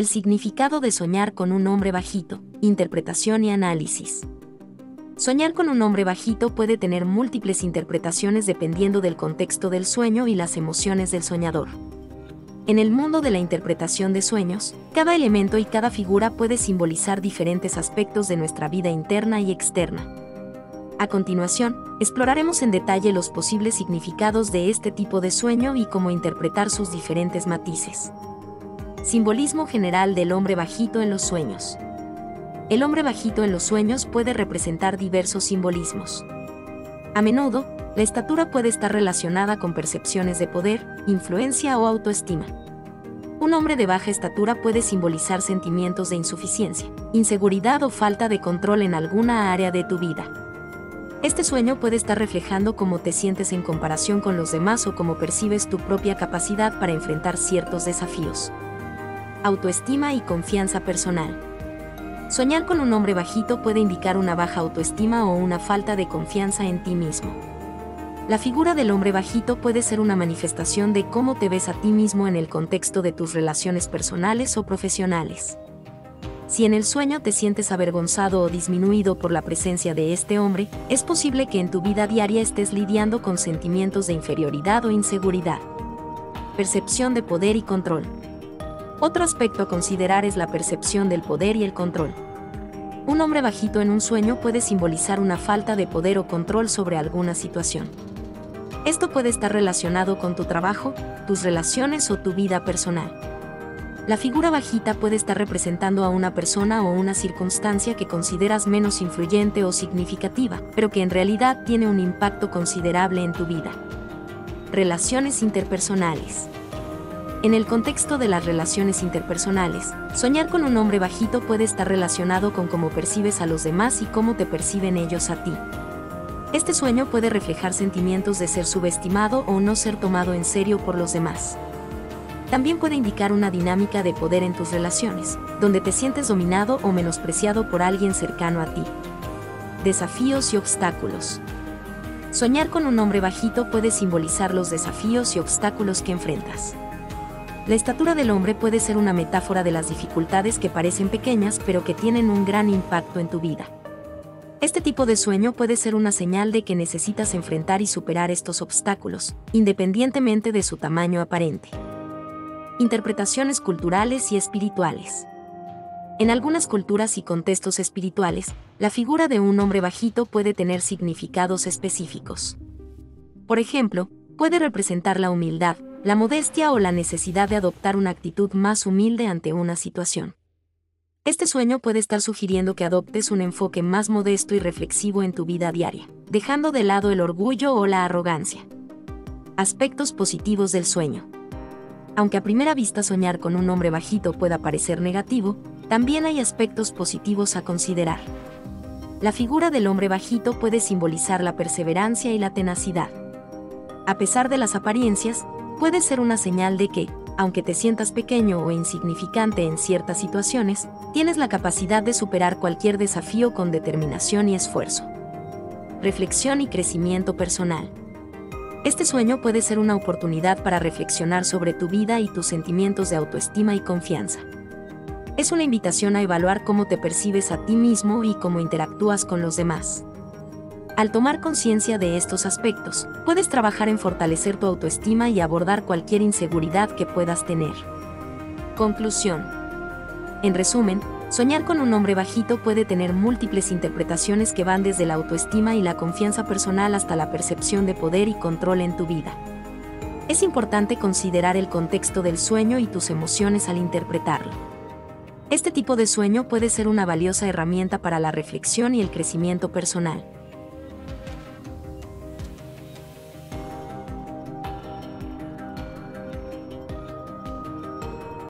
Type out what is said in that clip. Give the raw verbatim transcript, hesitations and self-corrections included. El significado de soñar con un hombre bajito, interpretación y análisis. Soñar con un hombre bajito puede tener múltiples interpretaciones dependiendo del contexto del sueño y las emociones del soñador. En el mundo de la interpretación de sueños, cada elemento y cada figura puede simbolizar diferentes aspectos de nuestra vida interna y externa. A continuación, exploraremos en detalle los posibles significados de este tipo de sueño y cómo interpretar sus diferentes matices. Simbolismo general del hombre bajito en los sueños. El hombre bajito en los sueños puede representar diversos simbolismos. A menudo, la estatura puede estar relacionada con percepciones de poder, influencia o autoestima. Un hombre de baja estatura puede simbolizar sentimientos de insuficiencia, inseguridad o falta de control en alguna área de tu vida. Este sueño puede estar reflejando cómo te sientes en comparación con los demás o cómo percibes tu propia capacidad para enfrentar ciertos desafíos. Autoestima y confianza personal. Soñar con un hombre bajito puede indicar una baja autoestima o una falta de confianza en ti mismo. La figura del hombre bajito puede ser una manifestación de cómo te ves a ti mismo en el contexto de tus relaciones personales o profesionales. Si en el sueño te sientes avergonzado o disminuido por la presencia de este hombre, es posible que en tu vida diaria estés lidiando con sentimientos de inferioridad o inseguridad. Percepción de poder y control. Otro aspecto a considerar es la percepción del poder y el control. Un hombre bajito en un sueño puede simbolizar una falta de poder o control sobre alguna situación. Esto puede estar relacionado con tu trabajo, tus relaciones o tu vida personal. La figura bajita puede estar representando a una persona o una circunstancia que consideras menos influyente o significativa, pero que en realidad tiene un impacto considerable en tu vida. Relaciones interpersonales. En el contexto de las relaciones interpersonales, soñar con un hombre bajito puede estar relacionado con cómo percibes a los demás y cómo te perciben ellos a ti. Este sueño puede reflejar sentimientos de ser subestimado o no ser tomado en serio por los demás. También puede indicar una dinámica de poder en tus relaciones, donde te sientes dominado o menospreciado por alguien cercano a ti. Desafíos y obstáculos. Soñar con un hombre bajito puede simbolizar los desafíos y obstáculos que enfrentas. La estatura del hombre puede ser una metáfora de las dificultades que parecen pequeñas pero que tienen un gran impacto en tu vida. Este tipo de sueño puede ser una señal de que necesitas enfrentar y superar estos obstáculos, independientemente de su tamaño aparente. Interpretaciones culturales y espirituales. En algunas culturas y contextos espirituales, la figura de un hombre bajito puede tener significados específicos. Por ejemplo, puede representar la humildad, la modestia o la necesidad de adoptar una actitud más humilde ante una situación. Este sueño puede estar sugiriendo que adoptes un enfoque más modesto y reflexivo en tu vida diaria, dejando de lado el orgullo o la arrogancia. Aspectos positivos del sueño. Aunque a primera vista soñar con un hombre bajito pueda parecer negativo, también hay aspectos positivos a considerar. La figura del hombre bajito puede simbolizar la perseverancia y la tenacidad. A pesar de las apariencias, puede ser una señal de que, aunque te sientas pequeño o insignificante en ciertas situaciones, tienes la capacidad de superar cualquier desafío con determinación y esfuerzo. Reflexión y crecimiento personal. Este sueño puede ser una oportunidad para reflexionar sobre tu vida y tus sentimientos de autoestima y confianza. Es una invitación a evaluar cómo te percibes a ti mismo y cómo interactúas con los demás. Al tomar conciencia de estos aspectos, puedes trabajar en fortalecer tu autoestima y abordar cualquier inseguridad que puedas tener. Conclusión. En resumen, soñar con un hombre bajito puede tener múltiples interpretaciones que van desde la autoestima y la confianza personal hasta la percepción de poder y control en tu vida. Es importante considerar el contexto del sueño y tus emociones al interpretarlo. Este tipo de sueño puede ser una valiosa herramienta para la reflexión y el crecimiento personal.